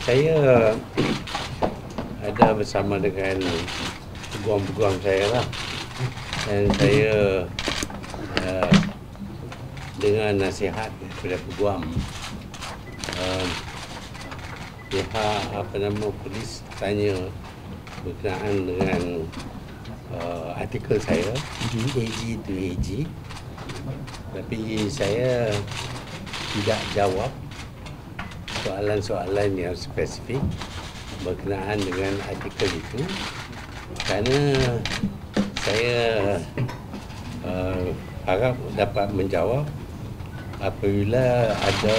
saya ada bersama dengan peguam-peguam saya lah, dan saya dengan nasihat daripada peguam, pihak polis tanya berkenaan dengan artikel saya AG to AG, tapi saya tidak jawab soalan-soalan yang spesifik berkenaan dengan artikel itu kerana saya harap dapat menjawab apabila ada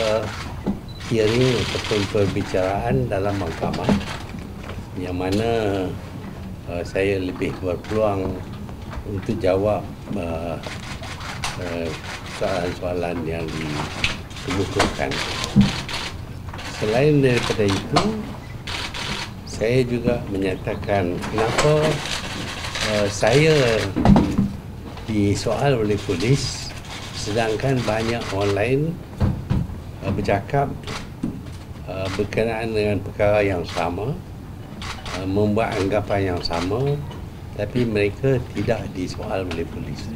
hearing ataupun perbicaraan dalam mahkamah yang mana saya lebih berpeluang untuk jawab soalan-soalan yang dikemukakan. Selain daripada itu, saya juga menyatakan kenapa saya disoal oleh polis sedangkan banyak orang lain bercakap berkenaan dengan perkara yang sama, membuat anggapan yang sama, tapi mereka tidak disoal oleh polis.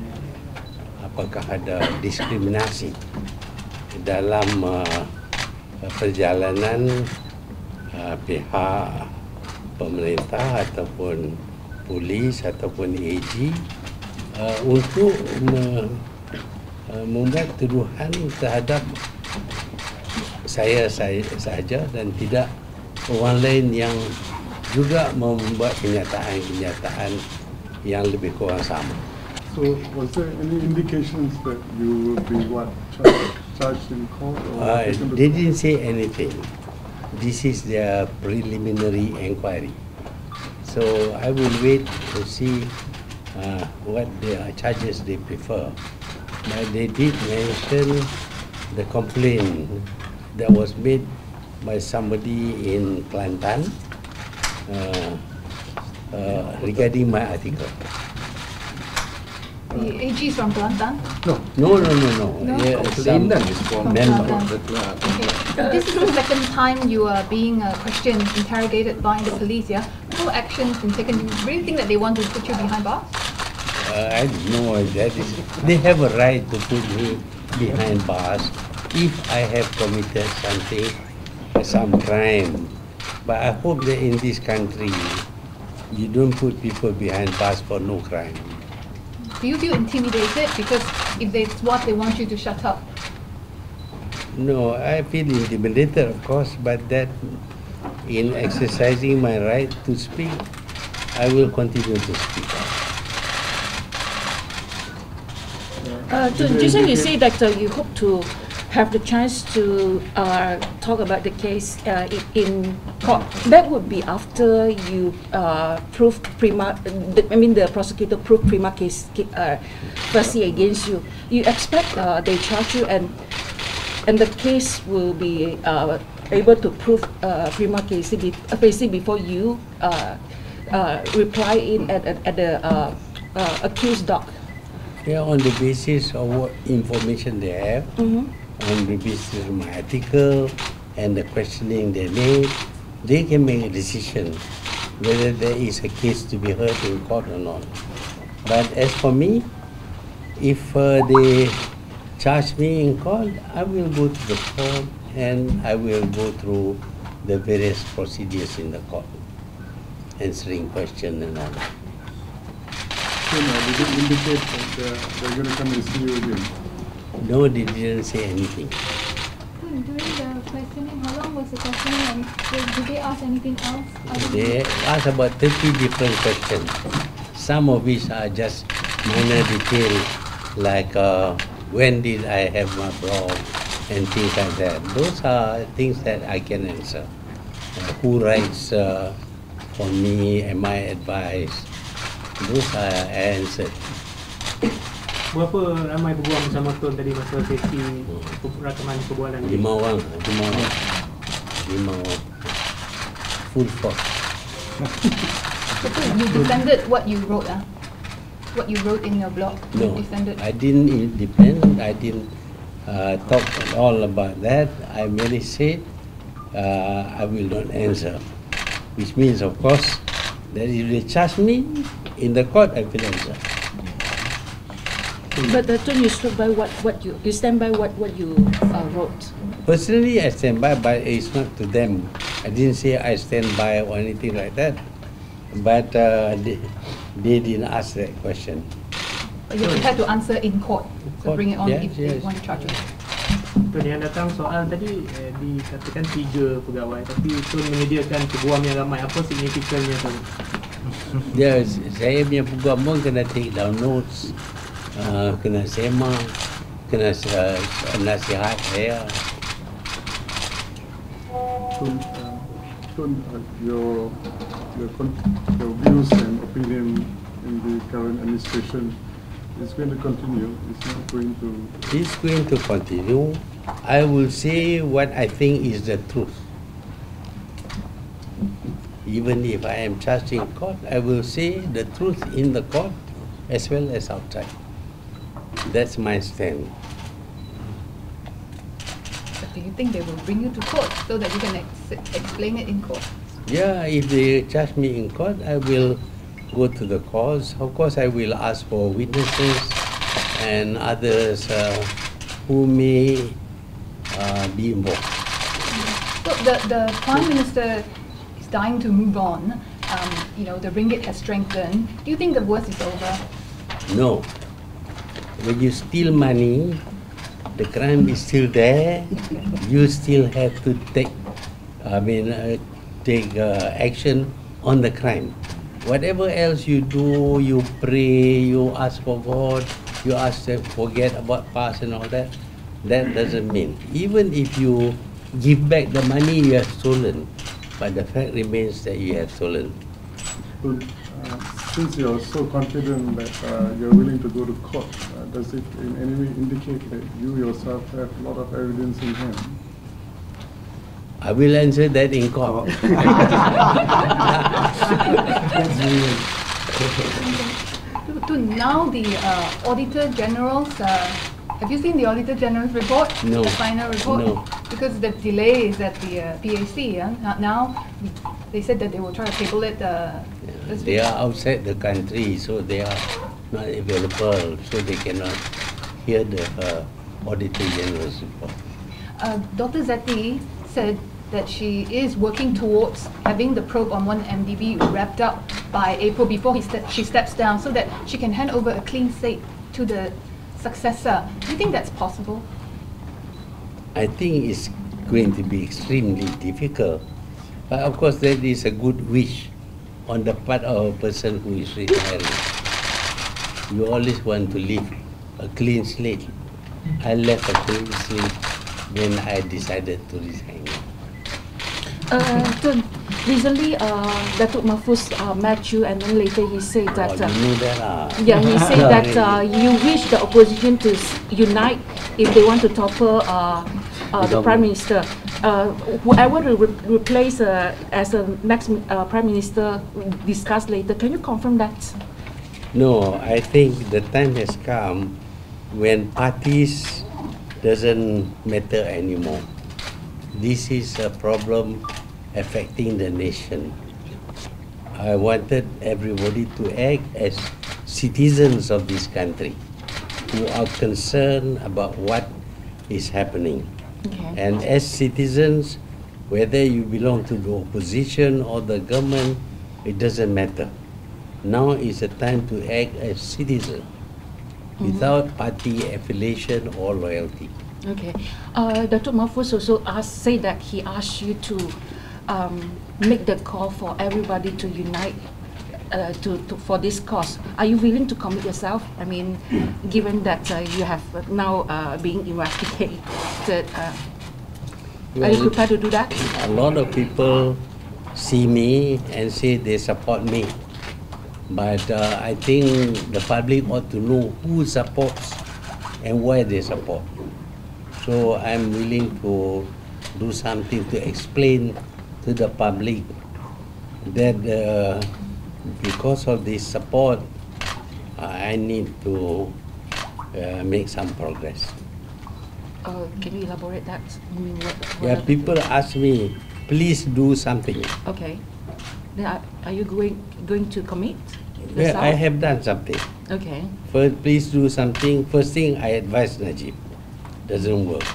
Apakah ada diskriminasi dalam perjalanan pihak pemerintah ataupun polis ataupun AG untuk membuat tuduhan terhadap saya sahaja dan tidak orang lain yang juga membuat kenyataan-kenyataan yang lebih kurang sama. So, was there any indications that you will be charged in court? They didn't say anything. This is their preliminary inquiry. So, I will wait to see what the charges they prefer. But they did mention the complaint that was made by somebody in Kelantan regarding my article. The AG is from Kelantan? No. Yeah, Kelantan is from Kelantan. Okay. This is the second time you are being questioned, interrogated by the police, yeah? What actions been taken? Do you really think that they want to put you behind bars? I don't know. They have a right to put me behind bars if I have committed something, some crime. But I hope that in this country, you don't put people behind bars for no crime. Do you feel intimidated? Because if it's what they want you to shut up. No, I feel intimidated, of course, but that in exercising my right to speak, I will continue to speak. So just like you say, Doctor, you hope to have the chance to talk about the case in court. That would be after you prove prima. I mean, the prosecutor proved prima case facie against you. You expect they charge you, and the case will be able to prove prima facie before you reply in at the accused doc. Yeah, on the basis of what information they have. Mm-hmm. On the basis of my article and the questioning they made, they can make a decision whether there is a case to be heard in court or not. But as for me, if they charge me in court, I will go to the court and I will go through the various procedures in the court, answering questions and all that. So now, did it indicate that they're going to come and see you again? No, they didn't say anything. During the questioning, how long was the questioning and did they ask anything else? They asked about 30 different questions, some of which are just minor details, like when did I have my blog and things like that. Those are things that I can answer. Who writes for me? Am I advised? Those are answered. Berapa ramai peguam bersama Tun tadi masa sesi rakaman perbualan? 5 orang. Full force. You defended what you wrote, ah? What you wrote in your blog? No, you defended. I didn't defend. I didn't talk at all about that. I merely said I will not answer. Which means, of course, that if they charge me in the court, I will answer. But Datuk, you stood by what you stand by what you wrote. Personally, I stand by, but it's not to them. I didn't say I stand by or anything like that. But they didn't ask that question. But you had to answer in court. So bring it on, yes, if they want to charge you. Tun, yang datang soal tadi dikatakan 3 pegawai, tapi Tun menyediakan peguam yang ramai. Apa signifikannya, Tun? Ya, saya punya peguam pun kena take down notes, kena semak, kena nasihat saya. Tun, your views and opinion in the current administration, it's going to continue. It's not going to. It's going to continue. I will say what I think is the truth. Even if I am charged in court, I will say the truth in the court as well as outside. That's my stand. But do you think they will bring you to court so that you can explain it in court? Yeah, if they charge me in court, I will go to the cause. Of course, I will ask for witnesses and others who may be involved. So the Prime Minister is dying to move on. You know, the ringgit has strengthened. Do you think the worst is over? No. When you steal money, the crime is still there. You still have to take action on the crime. Whatever else you do, you pray, you ask for God, you ask them forget about past and all that, that doesn't mean. Even if you give back the money you have stolen, but the fact remains that you have stolen. Well, since you're so confident that you're willing to go to court, does it in any way indicate that you yourself have a lot of evidence in hand? I will answer that in court. To now the Auditor General's, have you seen the Auditor General's report? No. The final report? No. Because the delay is at the PAC, now they said that they will try to table it. They are outside the country, so they are not available, so they cannot hear the Auditor General's report. Dr. Zeti said that she is working towards having the probe on 1MDB wrapped up by April before she steps down, so that she can hand over a clean slate to the successor. Do you think that's possible? I think it's going to be extremely difficult. But of course, that is a good wish on the part of a person who is retiring. You always want to leave a clean slate. I left a clean slate when I decided to resign. Recently, Datuk Mahfuz met you, and then later he said that. Oh, you knew that, yeah, he said that you wish the opposition to unite if they want to topple the Prime Minister. Whoever to replace as a next Prime Minister, discuss later. Can you confirm that? No, I think the time has come when parties doesn't matter anymore. This is a problem affecting the nation. I wanted everybody to act as citizens of this country who are concerned about what is happening. Okay. And as citizens, whether you belong to the opposition or the government, it doesn't matter. Now is the time to act as citizens, without party affiliation or loyalty. Okay. Datuk Mahfuz also said that he asked you to make the call for everybody to unite for this cause. Are you willing to commit yourself? I mean, given that you have now being investigated, well, are you prepared to do that? A lot of people see me and say they support me. But I think the public ought to know who supports and why they support. So I'm willing to do something to explain to the public that because of this support, I need to make some progress. Can you elaborate that? I mean, what people ask me, please do something. Okay. Then are you going to commit? Well, I have done something. Okay. First, please do something. First thing I advised Najib, doesn't work.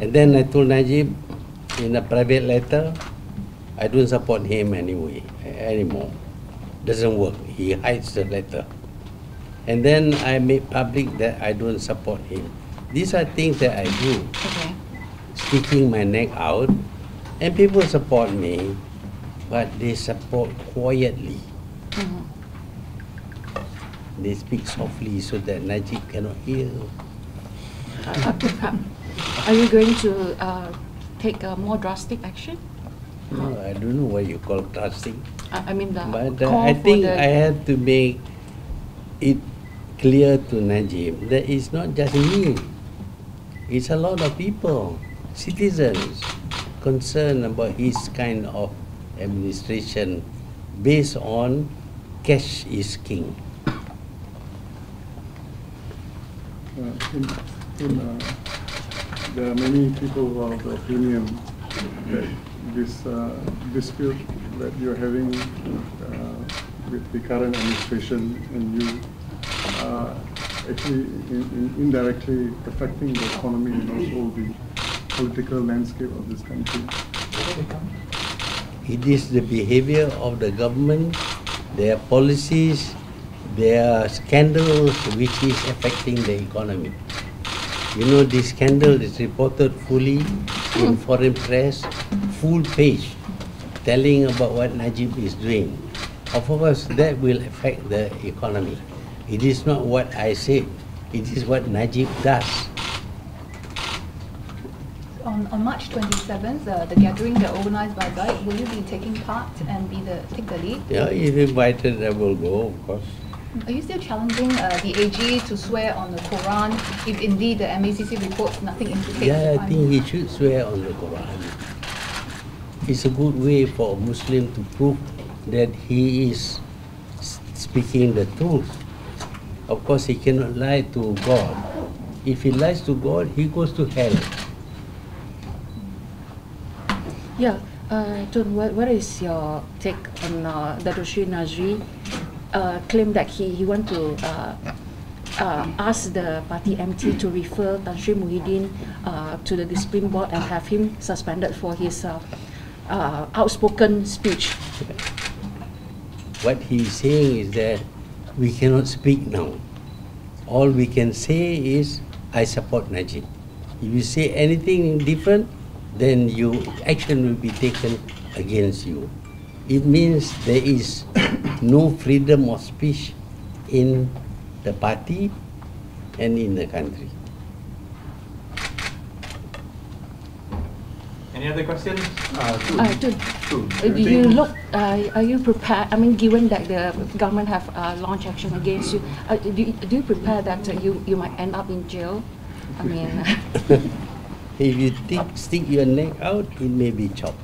And then I told Najib in a private letter, I don't support him anyway anymore. Doesn't work. He hides the letter. And then I made public that I don't support him. These are things that I do. Okay. Sticking my neck out, and people support me, but they support quietly. Mm-hmm. They speak softly so that Najib cannot hear. Are you going to take a more drastic action? No, I don't know what you call drastic. I mean, I think I have to make it clear to Najib that it's not just me. It's a lot of people, citizens, concerned about his kind of administration based on cash is king. There are many people who are of the opinion that this dispute that you're having with the current administration and you are actually indirectly affecting the economy and also the political landscape of this country. It is the behavior of the government, their policies, their scandals which is affecting the economy. You know, this scandal is reported fully in foreign press, full page, telling about what Najib is doing. Of course, that will affect the economy. It is not what I say, it is what Najib does. On March 27th, the gathering that organized by Guide, will you be taking part and take the lead? Yeah, if invited, I will go, of course. Are you still challenging the AG to swear on the Quran if indeed the MACC reports nothing indicates? Yeah, I think he should swear on the Quran. It's a good way for a Muslim to prove that he is speaking the truth. Of course, he cannot lie to God. If he lies to God, he goes to hell. Yeah, Tun, what is your take on Datuk Seri Najib? Claim that he wants to ask the party MT to refer Tan Sri Muhyiddin to the discipline board and have him suspended for his outspoken speech. What he's saying is that we cannot speak now. All we can say is, I support Najib. If you say anything different, then your action will be taken against you. It means there is no freedom of speech in the party and in the country. Any other questions? Are you prepared? I mean, given that the government have launched action against you, do you prepare that you might end up in jail? I mean, if you stick your neck out, it may be chopped.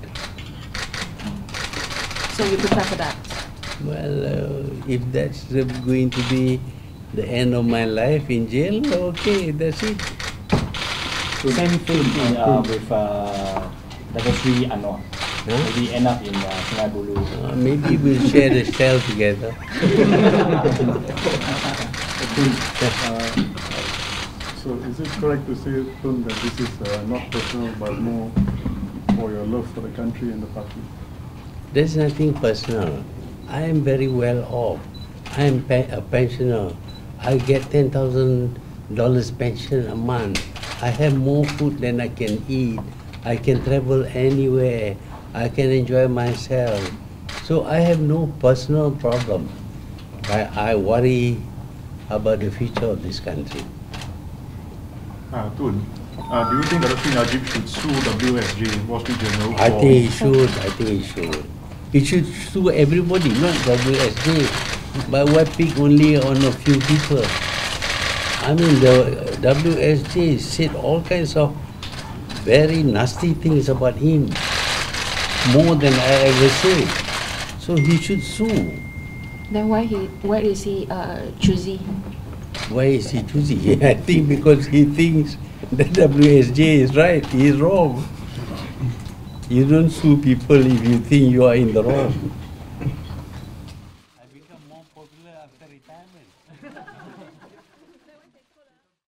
So you prepare for that? Well, if that's going to be the end of my life in jail, okay, that's it. Same thing with Datuk Seri Anwar. We end up in Sungai Buloh. Maybe we'll share the cell together. So is it correct to say, Tun, that this is not personal but more for your love for the country and the party? There's nothing personal. I am very well off. I am a pensioner. I get $10,000 pension a month. I have more food than I can eat. I can travel anywhere. I can enjoy myself. So I have no personal problem. I worry about the future of this country. Tun, do you think Datuk Najib should sue WSJ, Wall Street Journal? I think he should. It should sue everybody, not WSJ, but what pick only on a few people. I mean, the WSJ said all kinds of very nasty things about him, more than I ever said. So he should sue. Then why is he choosy? Why is he choosing? I think because he thinks that WSJ is right. He is wrong. You don't sue people if you think you are in the wrong. I become more popular after retirement.